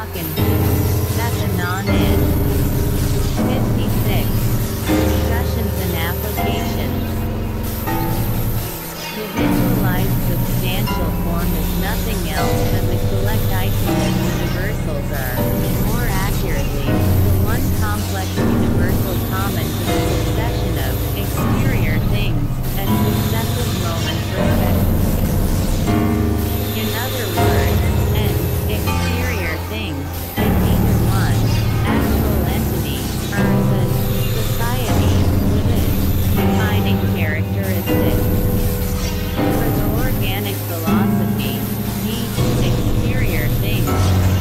rockin'. That's a non-end. 56. Discussions and applications. The visualized substantial form is nothing else but the select items and universals are, more accurately, the one complex universal common to the succession of exterior things at successive moments respectively. In other words, an exterior thing, and either one, actual entity, person, society, within, defining characteristics. For the organic philosophy, these exterior things,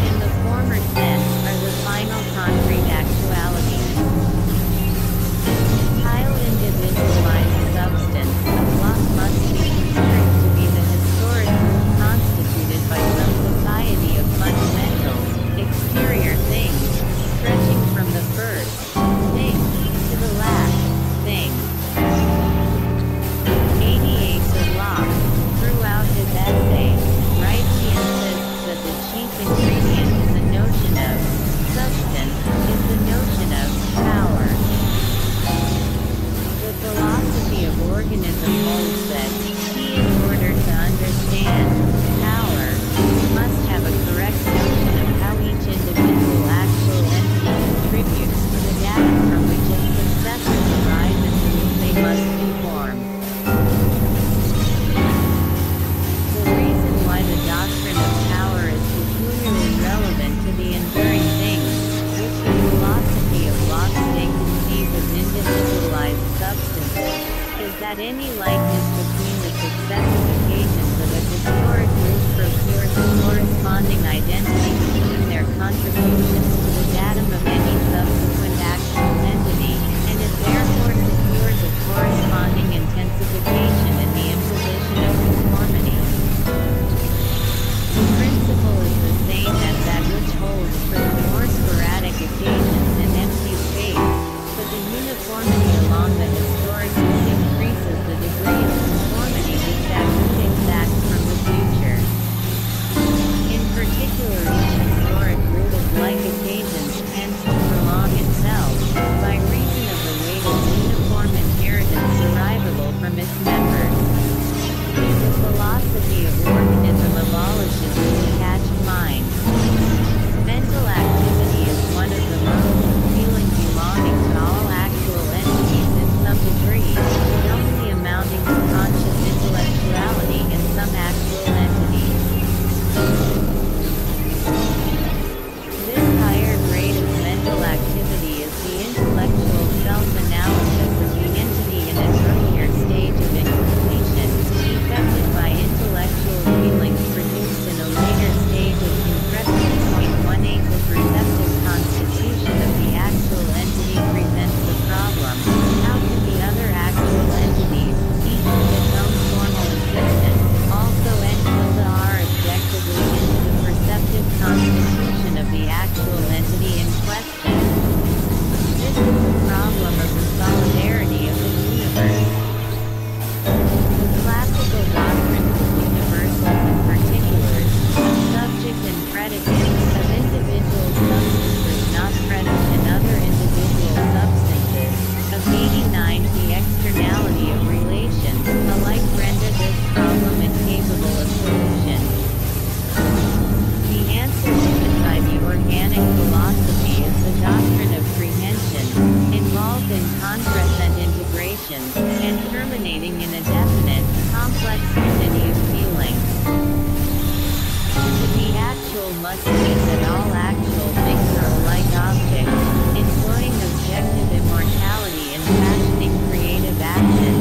in the former sense, are the final concrete actualities. Pile individualized substance, a block must be considered to be the historical constituted by some society of fundamental, exterior things, stretching from the first thing to the last thing. 88. The Locke, throughout his essay, rightly insists that the chief ingredient in the notion of substance is the notion of power. The philosophy of organism holds that he, in order to understand power, must have a correct notion of how each individual actual entity contributes to the data from which its successors arise and to which they must conform. The reason why the doctrine of power is peculiarly relevant to the enduring things, which the philosophy of Locke conceives as individualized substances, is that any likeness between the successive occasions of a historic group procures the corresponding identity between their contributions to the datum of any subsequent actual entity, and is therefore secures a corresponding intensification in the imposition of conformity. The principle is the same as that which holds for the more sporadic occasions and empty space, but the uniformity along the historic route increases the degree of conformity which that route exacts from the future. In particular, each historic route of like occasions tends to prolong itself, by reason of the weight of uniform inheritance derivable from its members. The philosophy of organism abolishes the detached mind. Mental activity is one of the modes of feeling belonging to all actual entities in some degree, but only amounting to conscious intellectuality in some actual entities. This higher grade of mental activity is the intellectual self-analysis of the entity in an earlier stage of incompletion, affected by intellectual feelings produced in a later stage of compression. 0.18. The perceptive constitution of the actual entity presents the problem, how can the other actual entities, each with its own formal existence, also enter are objectively into the perceptive constitution of the actual entity in question? This is the problem of the solidarity of the universe. The classical doctrines of universals in particular, of subject and predicate, of individual substances not present in other individual substances, of 89. The externality of relations, alike render this problem incapable of solution. The answer given by the organic philosophy is the doctrine of prehension, involved in contrascent integration, and terminating in a definite, complex unity of feeling. To be actual must mean that all actual things are like objects, employing objective immortality in fashioning creative action,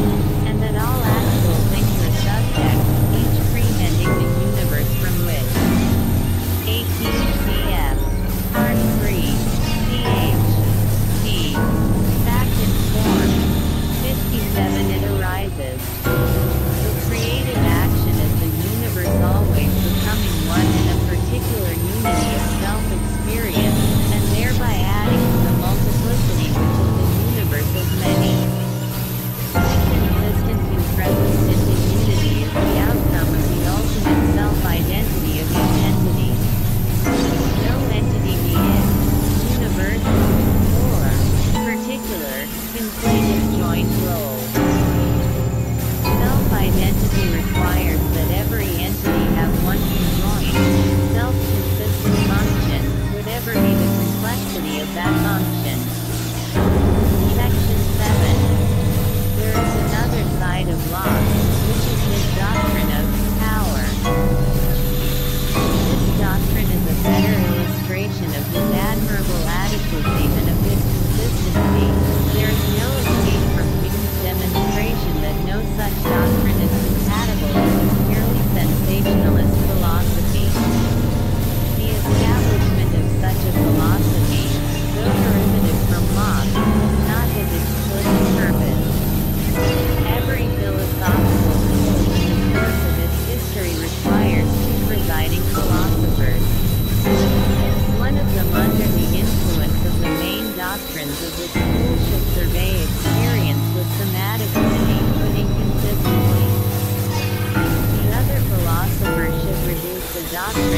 and that all actual things are subjects, each prehending the universe from which. 18. Cf. Part 3. Ch. D. Fact and form. 57. It arises. The creative action is the universe always becoming one in a particular unity of self-experience, and thereby adding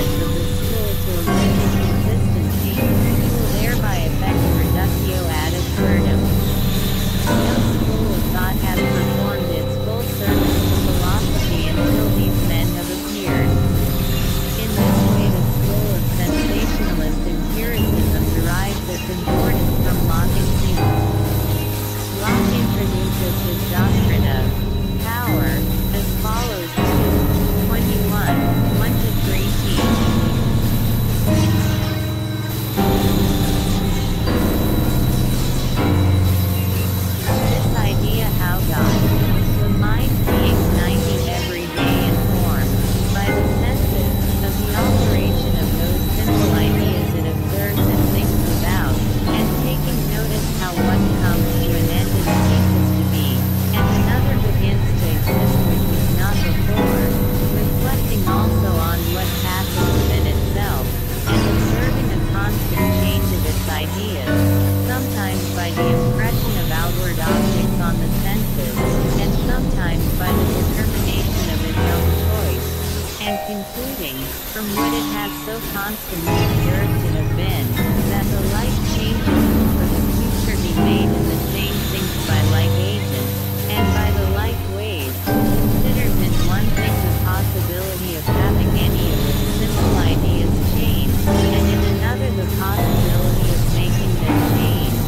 benefits of this tool to eliminate consistency, thereby affecting reductio ad absurdum. No school of thought has performed its full service to philosophy until these men have appeared. In this way, the school of sensationalist empiricism derives its importance from Locke. Locke introduces his doctrine of power as follows: 2:21, 1-3t. This idea how God, the mind being ignited every day in form, by the senses, of the alteration of those simple ideas it observes and thinks about, and taking notice how one comes to an end it ceases to be, and another begins to exist which was not before, reflecting also on what passes within itself, and observing a constant change of its ideas, sometimes by the impression of outward objects on the senses, and sometimes by the determination of its own choice, and concluding, from what it has so constantly observed and have been, that the life changes for the future be made in the same things by like agents, and by the like ways, considers in one thing the possibility of having any of its simple ideas change, and in another the possibility of making them change,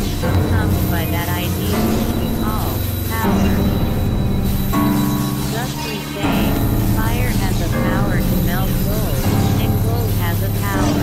and so comes by that idea which we call power. Thus we say, fire has a power to melt gold, and gold has a power.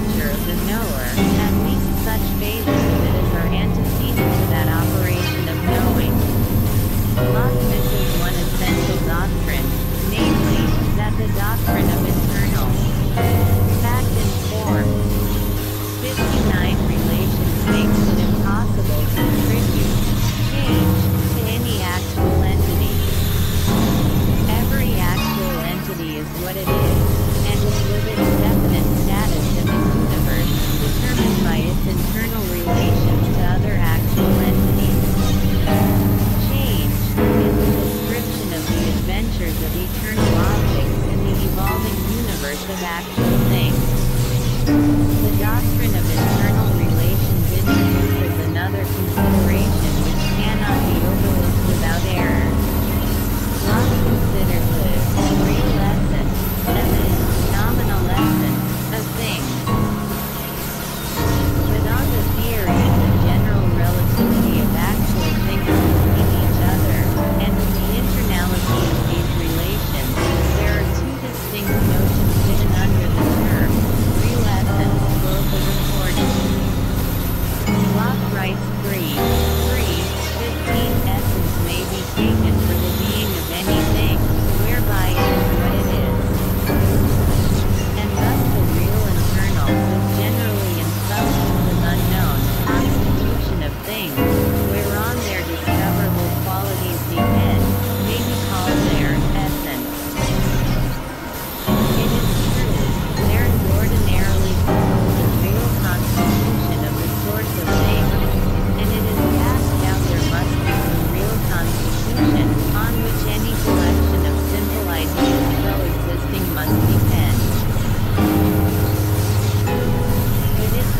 nature of the knower, at least such phases of it as are antecedent to that operation of knowing. Lockean is one essential doctrine, namely, that the doctrine of internal fact and form 59 relations makes it impossible to attribute change to any actual entity. Every actual entity is what it is, and is within a definite status in this universe, determined by its internal relations to other actual entities. Change is the description of the adventures of eternal objects in the evolving universe of actual things. The doctrine of internal relations introduces another consideration which cannot be overlooked without error. Locke considers the real essence, that is, nominal essence, of things. Without the theory and the general relativity of actual things between each other, and with the internality of these relations, there are two distinct notions hidden under the term real essence, both are recorded. Locke writes 3:15 essence may be taken for the being of anything, whereby it is what it is. And thus the real internal is generally in substance an unknown constitution of things, whereon their discoverable qualities depend, may be called their essence. It is true, there is ordinarily the real constitution of the source of things, and it is cast out there must be some real constitution, on which any collection of simple ideas coexisting must depend. It is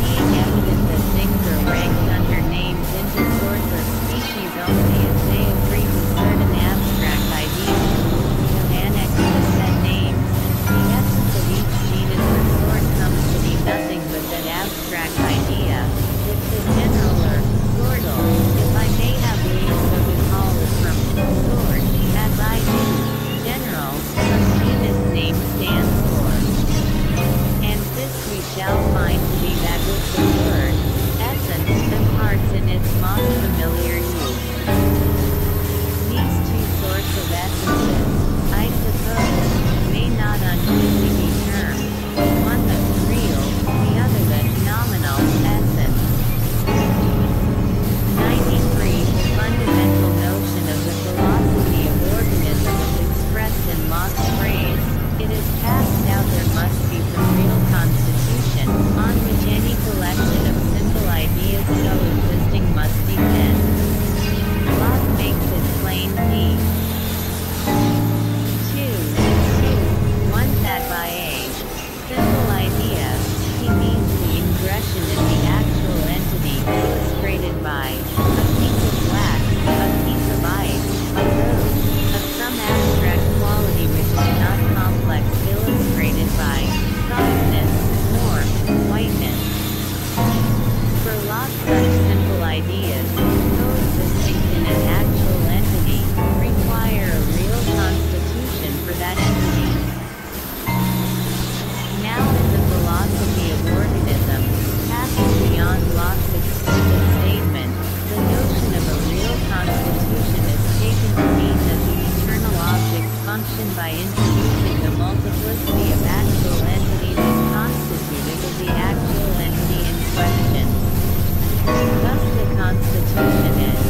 being evident that things are ranked under names into sorts or species only as they agree with certain abstract ideas, which have annexed to said names. The essence of each genus or sort comes to be nothing but that abstract idea, which the general or sortal, if I may have ways so to call it from sort, as I do, general, or genus name stands for. And this we shall find to be that which the word essence imparts in its most familiar use. These two sorts of essences, I suppose, may not unduly be termed, one that's real, the other that's nominal, essence. 93 The fundamental notion of the philosophy of organism is expressed in Locke's phrase, it is cast out there must be some real constitution, on which any collection of simple ideas coexisting must depend. Locke makes it plain p. 2:1 that by a simple idea, he means the ingression in the actual entity illustrated by a piece of wax, a piece of ice, a rose, of some abstract quality which is not complex, illustrated by softness, warmth, whiteness. For Locke, such simple ideas, coexisting in an actual entity, require a real constitution for that entity. Now in the philosophy of organism, passing beyond Locke's explicit statement, the notion of a real constitution is taken to mean that the eternal objects function by introducing the multiplicity of actual entities as constituted of the actual entity in question. Thus the constitution is